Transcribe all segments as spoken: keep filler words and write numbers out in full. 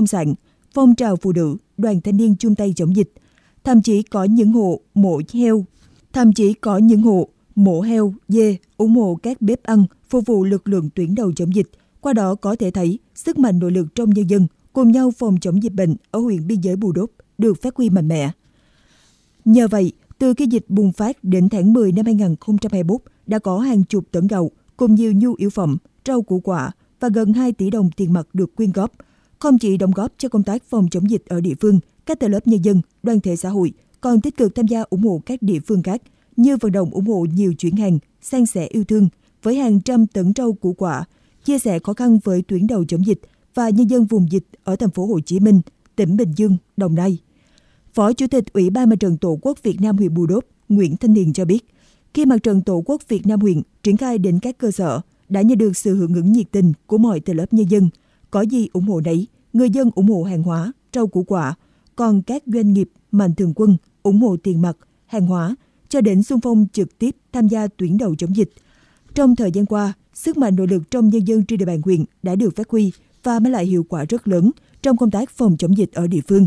nông sản, phong trào phụ nữ, đoàn thanh niên chung tay chống dịch. Thậm chí có những hộ mổ heo, thậm chí có những hộ mổ heo, dê, ủng hộ các bếp ăn, phục vụ lực lượng tuyến đầu chống dịch. Qua đó có thể thấy sức mạnh nội lực trong nhân dân cùng nhau phòng chống dịch bệnh ở huyện biên giới Bù Đốp được phát huy mạnh mẽ. Nhờ vậy, từ khi dịch bùng phát đến tháng mười năm hai nghìn không trăm hai mươi mốt, đã có hàng chục tấn gạo cùng nhiều nhu yếu phẩm, rau củ quả và gần hai tỷ đồng tiền mặt được quyên góp. Không chỉ đóng góp cho công tác phòng chống dịch ở địa phương, các tầng lớp nhân dân, đoàn thể xã hội còn tích cực tham gia ủng hộ các địa phương khác, như vận động ủng hộ nhiều chuyến hàng, san sẻ yêu thương với hàng trăm tấn rau củ quả, chia sẻ khó khăn với tuyến đầu chống dịch và nhân dân vùng dịch ở thành phố Hồ Chí Minh, tỉnh Bình Dương, Đồng Nai. Phó Chủ tịch Ủy ban Mặt trận Tổ quốc Việt Nam huyện Bù Đốp, Nguyễn Thanh Hiền cho biết, khi Mặt trận Tổ quốc Việt Nam huyện triển khai đến các cơ sở, đã nhận được sự hưởng ứng nhiệt tình của mọi tầng lớp nhân dân. Có gì ủng hộ đấy, người dân ủng hộ hàng hóa, rau củ quả, còn các doanh nghiệp, mạnh thường quân ủng hộ tiền mặt, hàng hóa, cho đến xung phong trực tiếp tham gia tuyến đầu chống dịch. Trong thời gian qua, sức mạnh nội lực trong nhân dân trên địa bàn huyện đã được phát huy và mang lại hiệu quả rất lớn trong công tác phòng chống dịch ở địa phương.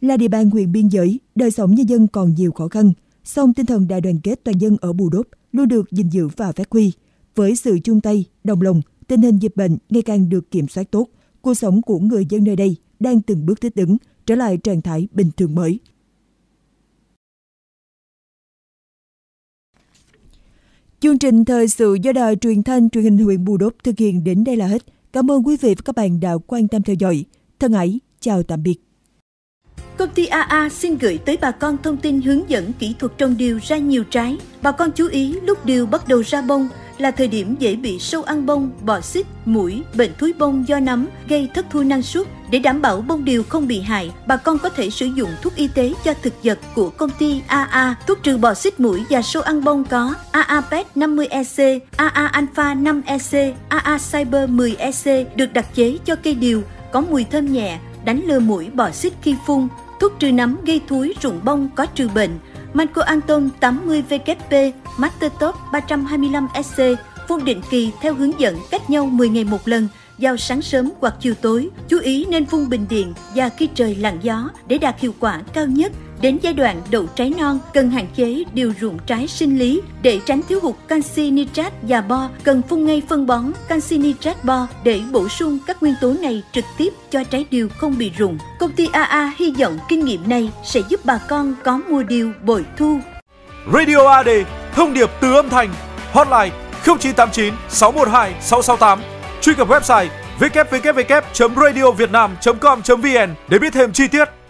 Là địa bàn huyện biên giới, đời sống nhân dân còn nhiều khó khăn, song tinh thần đại đoàn kết toàn dân ở Bù Đốp luôn được gìn giữ và phát huy. Với sự chung tay, đồng lòng, tình hình dịch bệnh ngày càng được kiểm soát tốt, cuộc sống của người dân nơi đây đang từng bước thích ứng, trở lại trạng thái bình thường mới. Chương trình thời sự do Đài Truyền thanh Truyền hình huyện Bù Đốp thực hiện đến đây là hết. Cảm ơn quý vị và các bạn đã quan tâm theo dõi. Thân ái, chào tạm biệt. Công ty a a xin gửi tới bà con thông tin hướng dẫn kỹ thuật trồng điều ra nhiều trái. Bà con chú ý lúc điều bắt đầu ra bông là thời điểm dễ bị sâu ăn bông, bọ xít, muỗi, bệnh thúi bông do nấm gây thất thu năng suất. Để đảm bảo bông điều không bị hại, bà con có thể sử dụng thuốc y tế cho thực vật của công ty a a, thuốc trừ bọ xít muỗi và sâu ăn bông có a a pét năm mươi E C, a a-ALPHA năm E C, a a-CYBER mười E C được đặc chế cho cây điều, có mùi thơm nhẹ, đánh lừa muỗi bọ xít khi phun. Thuốc trừ nấm gây thúi rụng bông có trừ bệnh Manco Anton tám mươi vê ca pê, Mastertop ba trăm hai mươi lăm ét xê, phun định kỳ theo hướng dẫn cách nhau mười ngày một lần, vào sáng sớm hoặc chiều tối. Chú ý nên phun bình điện và khi trời lặng gió để đạt hiệu quả cao nhất. Đến giai đoạn đậu trái non, cần hạn chế điều rụng trái sinh lý. Để tránh thiếu hụt canxi nitrat và bo, cần phun ngay phân bón canxi nitrat bo để bổ sung các nguyên tố này trực tiếp cho trái điều không bị rụng. Công ty a a hy vọng kinh nghiệm này sẽ giúp bà con có mùa điều bội thu. Radio a đê, thông điệp từ âm thanh. Hotline không chín tám chín sáu một hai sáu sáu tám. Truy cập website w w w chấm radio việt nam chấm com chấm vn để biết thêm chi tiết.